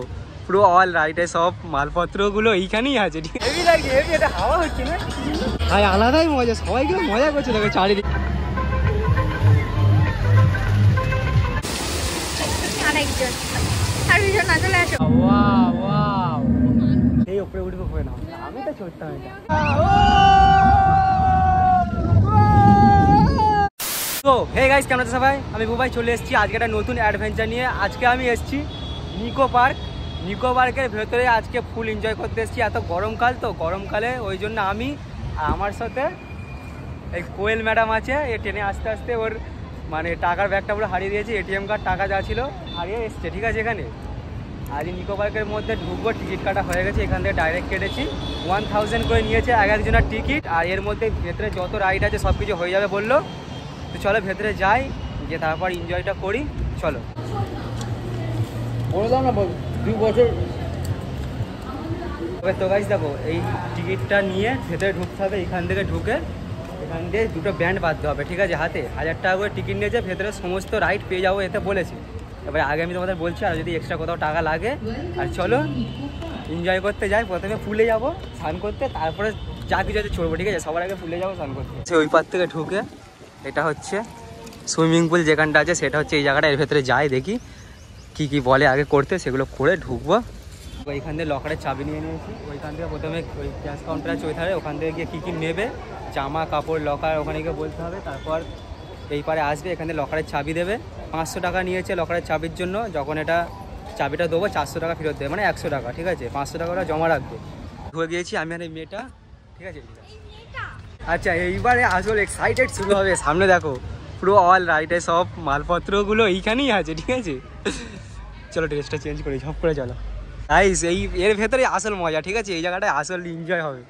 দেখো পুরো অল রাইটে সব মালপত্রগুলো এইখানেই আছে। হেভি লাগে, হেভি একটা হাওয়া হচ্ছে না ভাই, আলাদাই মজা। সবাই কিন্তু মজা করছে দেখো চারিদিকে। আরেকজন আরেকজন না চলে আসো। ওয়াও ওয়াও, এই উপরে উঠবো কই না আমি তো ছোট্টা এটা। তো হে গাইস কেমন আছো সবাই, আমি বুবাই চলে এসেছি আজকে একটা নতুন অ্যাডভেঞ্চার নিয়ে। আজকে আমি এসেছি নিকো পার্ক। নিকো পার্কের ভেতরে আজকে ফুল এনজয় করতে এসেছি। এত গরমকাল, তো গরমকালে ওই জন্য আমি আর আমার সাথে এই কোয়েল ম্যাডাম আছে, এ ট্রেনে আস্তে আস্তে ওর মানে টাকার ব্যাগটা পুরো হারিয়ে দিয়েছে। এটিএম কার্ড টাকা যা ছিল হারিয়ে এসছে, ঠিক আছে। এখানে আজ নিকো পার্কের মধ্যে ঢুকবো, টিকিট কাটা হয়ে গেছে। এখান থেকে ডাইরেক্ট কেটেছি 1000 করে নিয়েছে এক একজনের টিকিট। আর এর মধ্যে ভেতরে যত রাইড আছে সব কিছু হয়ে যাবে বললো। তো চলো ভেতরে যাই, গিয়ে তারপর এনজয়টা করি। চলো বলে দাও না, 2 বছর। তো গাইস দেখো এই টিকিটটা নিয়ে ভেতরে ঢুকতে হবে। এখান থেকে ঢুকে এখান দিয়ে দুটো ব্যান্ড বাঁধতে হবে, ঠিক আছে, হাতে। 1000 টাকা করে টিকিট নিয়েছে, ভেতরে সমস্ত রাইড পেয়ে যাবো এতে বলেছে। এবারে আগে আমি তোমাদের বলছি আর যদি এক্সট্রা কোথাও টাকা লাগে। আর চলো এনজয় করতে যাই। প্রথমে ফুলে যাবো স্নান করতে, তারপরে যা কিছু আছে চড়বো, ঠিক আছে। সবার আগে ফুলে যাবো স্নান করতে। ওই পার থেকে ঢুকে এটা হচ্ছে সুইমিং পুল, যেখানটা আছে সেটা হচ্ছে এই জায়গাটা। এর ভেতরে যাই, দেখি কি কি বলে আগে করতে, সেগুলো করে ঢুকবো। ওইখান থেকে লকারের চাবি নিয়ে নিয়েছি। ওইখান থেকে প্রথমে ওই ক্যাশ কাউন্টার চই থাকে, ওখান থেকে গিয়ে কী কী নেবে, জামা কাপড় লকার ওখানে গিয়ে বলতে হবে। তারপর এই পারে আসবে, এখান থেকে লকারের চাবি দেবে। 500 টাকা নিয়েছে লকারের চাবির জন্য। যখন এটা চাবিটা দেবো 400 টাকা ফেরত দেবে, মানে 100 টাকা, ঠিক আছে। 500 টাকা ওরা জমা রাখবে। ঢুকে গিয়েছি আমি আর এই মেয়েটা, ঠিক আছে। আচ্ছা এইবারে আসল এক্সাইটেড শুরু হবে। সামনে দেখো পুরো অল রাইটে সব মালপত্রগুলো এইখানেই আছে, ঠিক আছে। চলো ড্রেসটা চেঞ্জ করি, ঝপ করে চলো। গাইস এই এর ভেতরে আসল মজা, ঠিক আছে। এই জায়গাটায় আসল এনজয় হবে।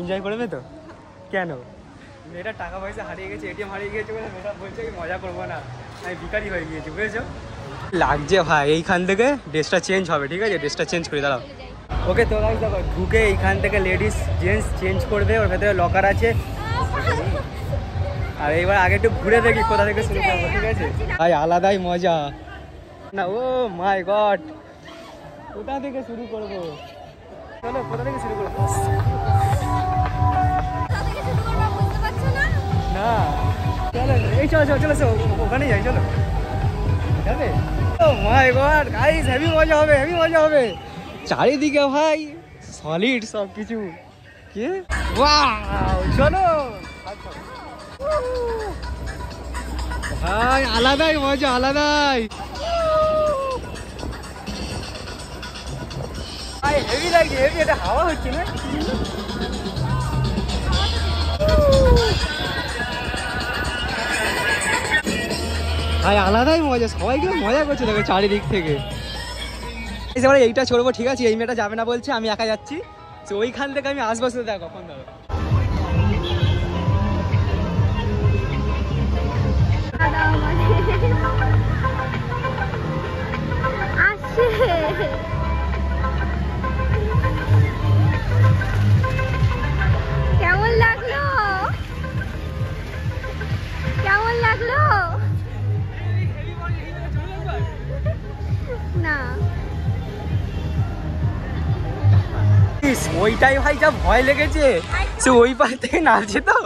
এনজয় করবে তো? কেন? মেয়েটা টাকা পয়সা হারিয়ে গেছে, এটিএম হারিয়ে গেছে বলে মেয়েটা বলছে মজা করবো না, আমি ভিখারি হয়ে গিয়েছি, বুঝেছো। লাগছে ভাই। এইখান থেকে ড্রেসটা চেঞ্জ হবে, ঠিক আছে। ড্রেসটা চেঞ্জ করে দাঁড়াও। ওকে তো গাইস দেখো ঢুকে এইখান থেকে লেডিস জেন্টস চেঞ্জ করবে। ওর ভেতরে লকার আছে। আর এইবার আগে একটু ঘুরে দেখি কোথা থেকে শুরু করবো, ঠিক আছে। ভাই আলাদাই মজা না, ও মাই গড। কোথা থেকে শুরু করবো? চলো কোথা থেকে শুরু করবো? না চলো এই চলো চলো চলো ওখানে যাই, চলো যাবে। Oh my god guys heavy মজা হবে, হেভি মজা হবে। চারিদিকে ভাই সলিড সব কিছু। কে ওয়াও, চলো ভাই আলাদাই মজা, আলাদাই ভাই। হেভি লাগে, হেভি একটা হাওয়া হচ্ছে না। ভাই আলাদাই মজা, সবাই কিন্তু মজা করছে দেখো চারিদিক থেকে। এবার এইটা চড়বো, ঠিক আছে। এই মেয়েটা যাবে না বলছে, আমি একা যাচ্ছি। তো ওইখান থেকে আমি আসবো, শুধু দেখো কখন ধরো। কেমন লাগলো, কেমন লাগলো? না ওইটাই ভাই যা ভয় লেগেছে। সে ওই পার থেকে নামছে, তো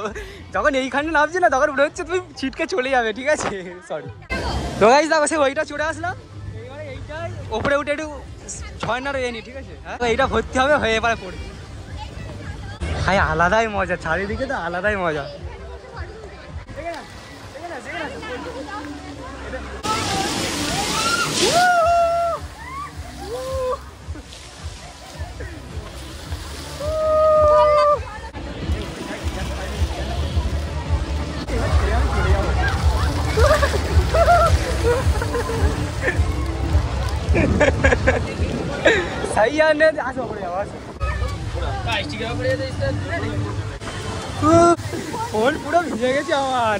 যখন এইখানে নামছে না তখন মনে হচ্ছে তুমি ছিটকে চলে যাবে, ঠিক আছে। সরি তো গাইস দেখো সে ওইটা চড়ে আসলাম। এইবারে এইটাই ওপরে উঠে একটু ঝর্ণা রয়ে নি, ঠিক আছে। এইটা ভর্তি হবে হয়ে এবারে পড়বে। ভাই আলাদাই মজা, চারিদিকে তো আলাদাই মজা। ফোন পুরো ভিজে গেছে আমার,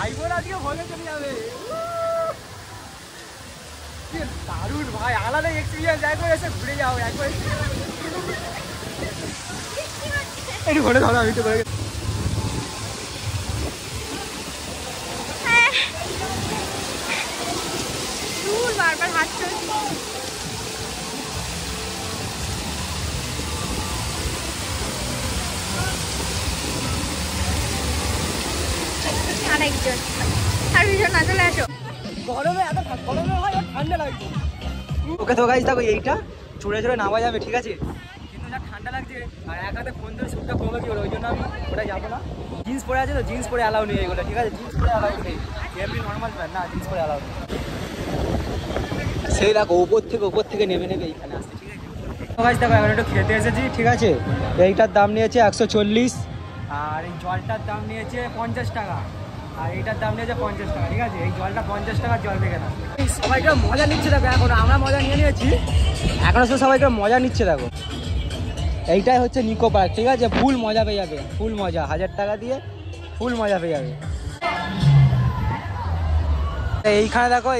আইফোন আজকে ভোলে চলে যাবে। দারুণ ভাই, আলাদা এক্সপিরিয়েন্স। একবার এসে ঘুরে যাও, একবার একটু ঘরে ধরো। আমি তো বারবার হাত চলছে। লাগছে আর ভীষণ মজা লাগছে গরমে এত গরমে হয় আর ঠান্ডা লাগছে। ওকে তো गाइस দেখো এইটা চুড়ে চুড়ে নামা যাবে ঠিক আছে কিন্তু না ঠান্ডা লাগছে আর একাতে ফোন ধরে সুটটা কমে গেল ওইজন্য আমি ওটা যাব না। জিন্স পরে আছে তো জিন্স পরে এলাও নেই এগুলো ঠিক আছে জিন্স পরে এলাও নেই এমনি নরমাল প্যান্ট না জিন্স পরে এলাও নেই। সেই দেখো উপর থেকে নেমে নেমে এইখানে আসছে ঠিক আছে। তো गाइस দেখো এখন একটু খেতে এসেছি ঠিক আছে এইটার দাম নিয়েছে 140 আর এই জলটার দাম নিয়েছে 50 টাকা আর এইটার দাম নিয়েছে 50 টাকা ঠিক আছে এই জলটা 50 টাকার জল নিয়ে না সবাইকে মজা নিচ্ছে দেখো এখন আমরা মজা নিয়ে নিয়েছি এখন তো সবাইকে মজা নিচ্ছে দেখো। এইটাই হচ্ছে নিকো পার্ক ঠিক আছে ফুল মজা পেয়ে যাবে ফুল মজা 1000 টাকা দিয়ে ফুল মজা পেয়ে যাবে। এইখানে দেখো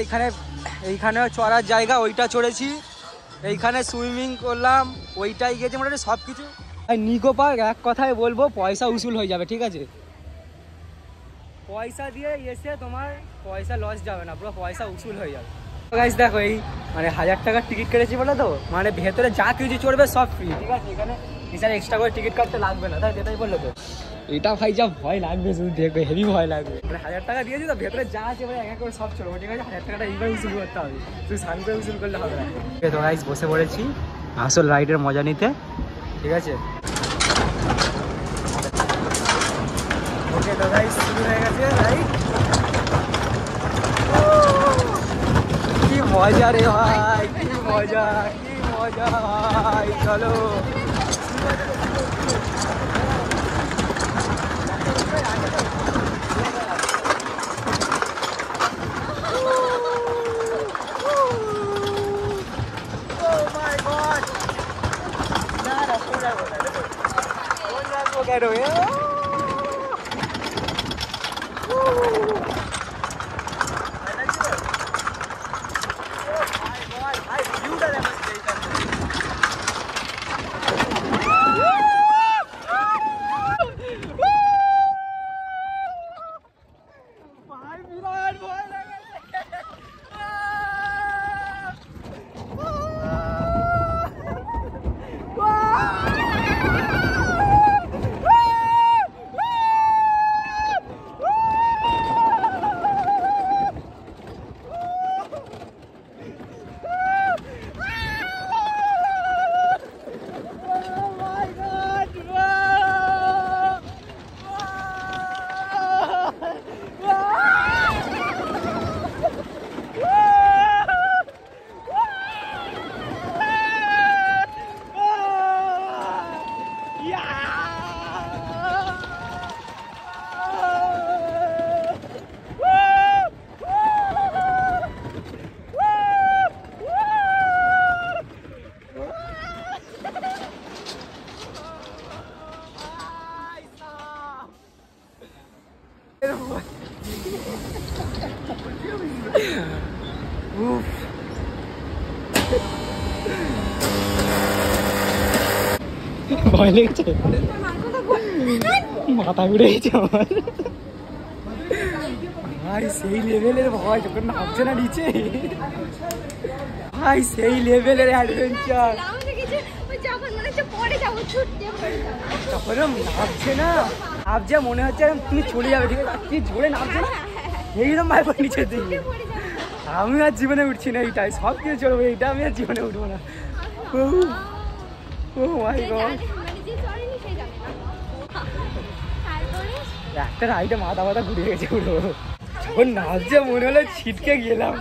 এইখানেও চড়ার জায়গা ওইটা চড়েছি এইখানে সুইমিং করলাম ওইটাই গেছে মোটামুটি সব কিছু। আর নিকো পার্ক এক কথায় বলবো পয়সা উসুল হয়ে যাবে ঠিক আছে পয়সা দিয়ে এসে তোমার পয়সা লস যাবে না পুরো পয়সা উসুল হয়ে যাবে। তো गाइस দেখো এই মানে 1000 টাকার টিকিট কেটেছি বলো তো মানে ভেতরে যা কিছু চড়বে সব ফ্রি ঠিক আছে এখানে বিশাল এক্সট্রা করে টিকিট কাটতে লাগবে না তাই যেটাই বললো তো এটা ভাই যা ভয় লাগবে শুধু দেখবে হেভি ভয় লাগবে মানে 1000 টাকা দিয়েছি তো ভেতরে যা আছে মানে এক এক করে সব চড়বো ঠিক আছে 1000 টাকাটা এইবার উসুল করতে হবে তুই সান করে উসুল করলে হবে না। তো गाइस বসে পড়েছি আসল রাইডের মজা নিতে ঠিক আছে। ওকে তো गाइस শুরু হয়ে গেছে রাইড কি মজা রে ভাই কি মজা ভাই চলো get away ভয় লাগছে মাথা ঘুরে গেছে আমার ভাই সেই লেভেলের ভয় যখন নামছে না নিচে ভাই সেই লেভেলের অ্যাডভেঞ্চার যখন নামছে না নামছে মনে হচ্ছে তুমি চলে যাবে ঠিক আছে কি ঝরে নামছে না এইরকম ভাই নিচে দিকে আমি আর জীবনে উঠছি না এইটাই সব কিছু চলবে এইটা আমি আর জীবনে উঠবো না। Oh my god! একটা রাইডে মাথা মাথা ঘুরে গেছে পুরো যখন নাচছে মনে হলো ছিটকে গেলাম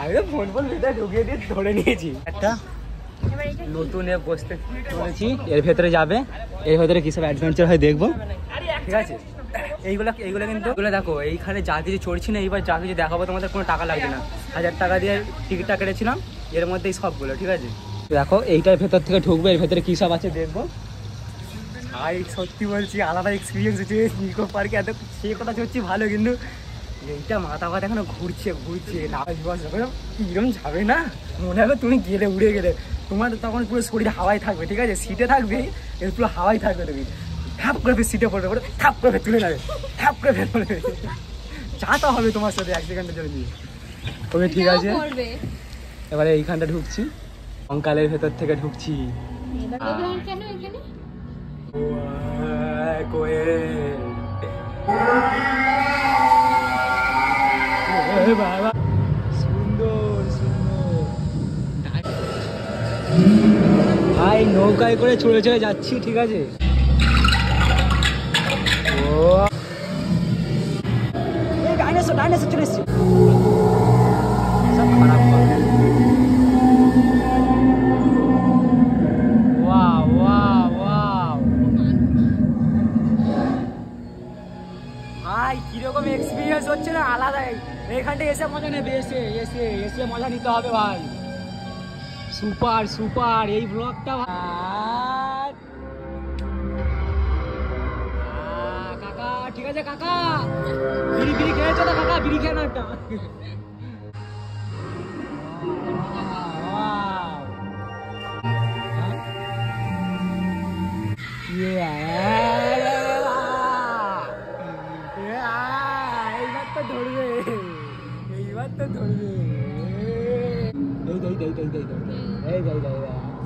আমি তো ফোন ফোন ভেতরে ঢুকিয়ে দিয়ে ধরে নিয়েছি একটা নতুন এ বসতে বলেছি এর ভেতরে যাবে এর ভেতরে কিসব অ্যাডভেঞ্চার হয় দেখবো ঠিক আছে। এইগুলো কিন্তু এগুলো দেখো এইখানে যা কিছু চড়ছি না এইবার যা কিছু দেখাবো তোমাদের কোনো টাকা লাগবে না 1000 টাকা দিয়ে টিকিটটা কেটেছিলাম এর মধ্যেই সবগুলো ঠিক আছে। দেখো এইটার ভেতর থেকে ঢুকবে এর ভেতরে কী সব আছে দেখবো আর সত্যি বলছি আলাদা এক্সপিরিয়েন্স হচ্ছে নিকো পার্কে এত সে কথা চড়ছি ভালো কিন্তু এইটা মাথা মাথা এখনো ঘুরছে এরকম যাবে না মনে হবে তুমি গেলে উড়ে গেলে তোমার তখন পুরো শরীর হাওয়ায় থাকবে ঠিক আছে সিটে থাকবে এর পুরো হাওয়ায় থাকবে তুমি ঠাপ করে সিটে পড়বে পড়ে ঠাপ করে তুলে নেবে ঠাপ করে পড়বে চাটা হবে তোমার সাথে এক সেকেন্ডের জন্য ওকে ঠিক আছে। এবারে এইখানটা ঢুকছি অঙ্কালের ভেতর থেকে ঢুকছি बाबा सुंदर सुंदर भाई नौकाय करे चले चले जाच्छी ठीक आछे ओ ये डायनासोर चले एसेছে सब खराब वाओ वाओ वाओ भाई কি রকম এক্সপেরিয়েন্স হচ্ছে না আলাদা এখানে এসে মজা নেবে এসে এসে এসে মজা নিতে হবে ভাই সুপার সুপার এই ব্লগটা ভাই কাকা ঠিক আছে কাকা বিড়ি বিড়ি খেয়ে চলো কাকা বিড়ি খেয়ে নাটা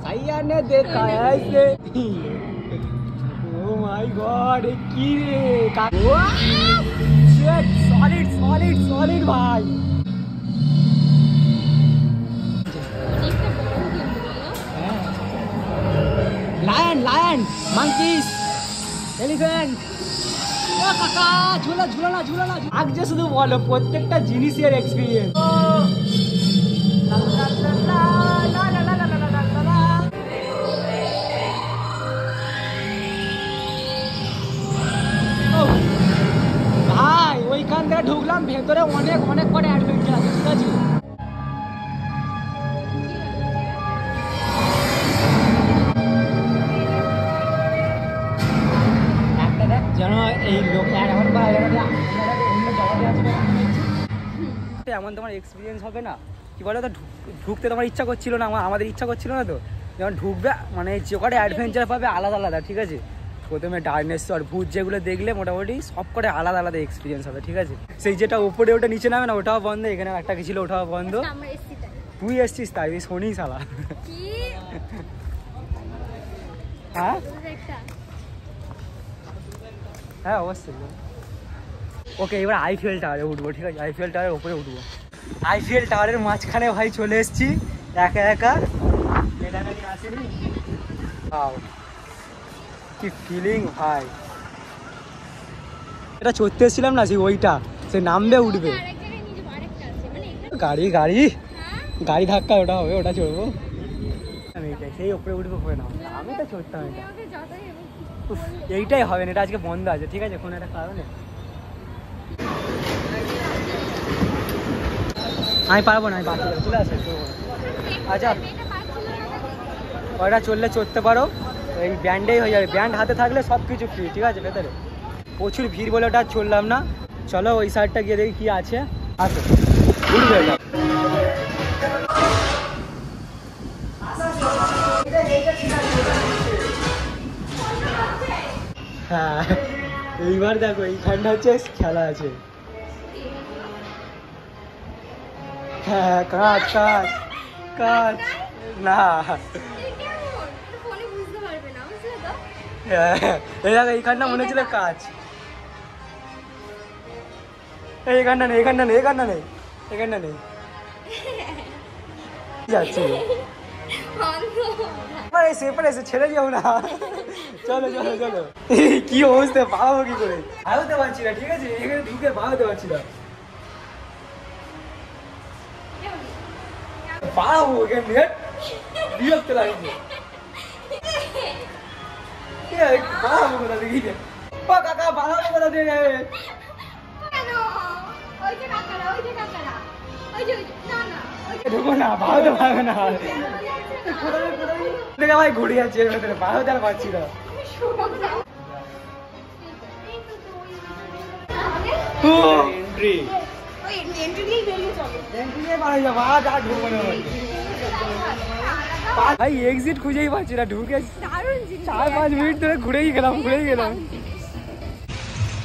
सैया ने देखा ऐसे ओ माय गॉड की सॉलिड सॉलिड सॉलिड भाई लायन लायन मंकीज एलिफेंट ओ काका झूला झूला झूला आग जे শুধু বলো প্রত্যেকটা জিনিসের এক্সপেরিয়েন্স ढुकलाम भेतरे अनेक अनेक कड़े एडवेंचर आछे ठीक आछे একটা দেখ জানো এই লোক আর আমার বাইরে একটা অন্য জায়গায় আসবে তো এমন তোমার এক্সপেরিয়েন্স হবে না কি বলো তো ঢুকতে তোমার ইচ্ছা করছিল না আমাদের ইচ্ছা করছিল না তো যখন ঢুকবে মানে যে কড়ে অ্যাডভেঞ্চার পাবে আলাদা আলাদা ঠিক আছে प्रथम डायनासोर भूत जगह देखले मोटामोटी सबकटा आलदा आलदा एक्सपिरियन्स है ठीक है से जेटा ऊपर ओटा नीचे नामे ना ओटाओ बंद एखाने आरेकटा गेछिलो ओटाओ बंद तु एसेछिस ताई शोनी साला की हां हां अवश्य ओके एबार आईफेल टावारे उठबो ठीक है आईफेल टावारे ऊपर उठबो आईफेल टावारेर माझखाने भाई चले एसेছি একা একা এটা নাকি আসেনি आओ की फीलिंग भाई এটা চড়তে ছিলাম না যে ওইটা সে নামবে উঠবে গাড়ি গাড়ি গাড়ি ধাক্কা ওটা হবে ওটা চড়বো আমি এটা সেই উপরে উঠবো হবে না আমি তো চড়তাম এটা এইটাই হবে না এটা আজকে বন্ধ আছে ঠিক আছে কোন একটা কারণে আমি পারবো না আমি বাকি চলে আসে আচ্ছা ওটা চললে চড়তে পারো बैंडे हो जाए बैंड हाथे थकले सबकिछ फ्री ठीक है भेतरे प्रचुर भीड़ बोले चललाम ना चलो वही साइडटा गए देखी कि आछे आसो हाँ एबार देखो एखानटा होच्छे खेला आछे हाँ काट काट काट ना ঢুকে ये बाबू बता दे गीते पा काका बाबू बता दे रे हेलो ओई जे काकारा ना ना ओई देखो ना बाबू भाग ना देखा भाई घुड़ी आ जे तेरे बाबू दाल बाची रे ओ एंट्री ओई एंट्री के बेली चले एंट्री के बारे जा वाह जा ढूंढ बने भाई एग्जिट खुजे ही बाची ढुके 4-5 मिनट धरे घुरे ही गेलाम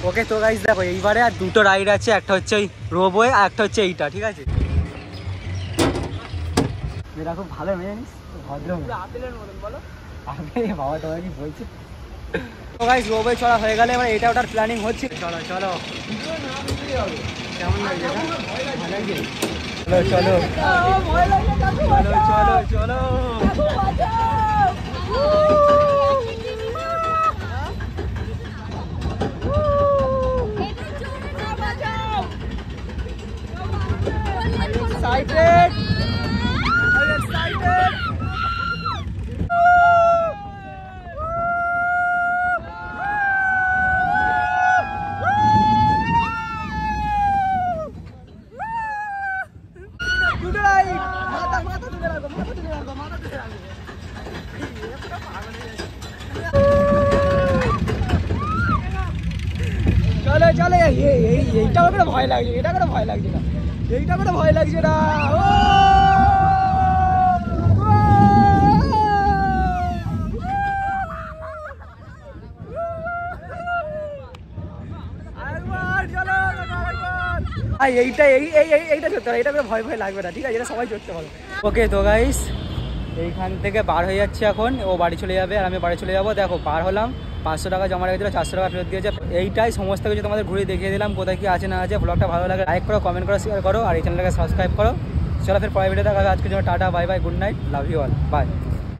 ओके तो गाइस देखो এইবারে আর দুটো রাইড আছে একটা হচ্ছে এই রোবওয়ে আর একটা হচ্ছে এইটা ঠিক আছে মেরা খুব ভালো মেয়ে জানিস ভদ্র পুরো আপেলের মত বলো আরে বাবা তোমাকে কি বলছিস তো গাইস গোবে চড়া হয়ে গেলে মানে এটা ওটার প্ল্যানিং হচ্ছে। চলো চলো কেমন লাগে এটা? চলো চলো চলো চলো চলো ভয় লাগছে, এটা করে ভয় লাগছে না, এইটা করে ভয় লাগছে না। এইটা এইটা চড়তে হবে, এটা করে ভয় ভয় লাগবে না, ঠিক আছে? এটা সবাই চড়তে হবে। ওকে তো গাইস এইখান থেকে বার হয়ে যাচ্ছে, এখন ও বাড়ি চলে যাবে আর আমি বাড়ি চলে যাবো। দেখো বার হলাম, 500 টাকা জমা রেখেছিল, 400 টাকা ফেরত দিয়েছে। এইটাই সমস্ত কিছু তোমাদের ঘুরে দেখিয়ে দিলাম, কোথায় কি আছে না আছে। ব্লগটা ভালো লাগে লাইক করো, কমেন্ট করো, শেয়ার করো আর এই চ্যানেলটাকে সাবস্ক্রাইব করো। চলো ফের পরের ভিডিও দেখা হবে। আজকের জন্য tata, bye bye, good night, love you all, by.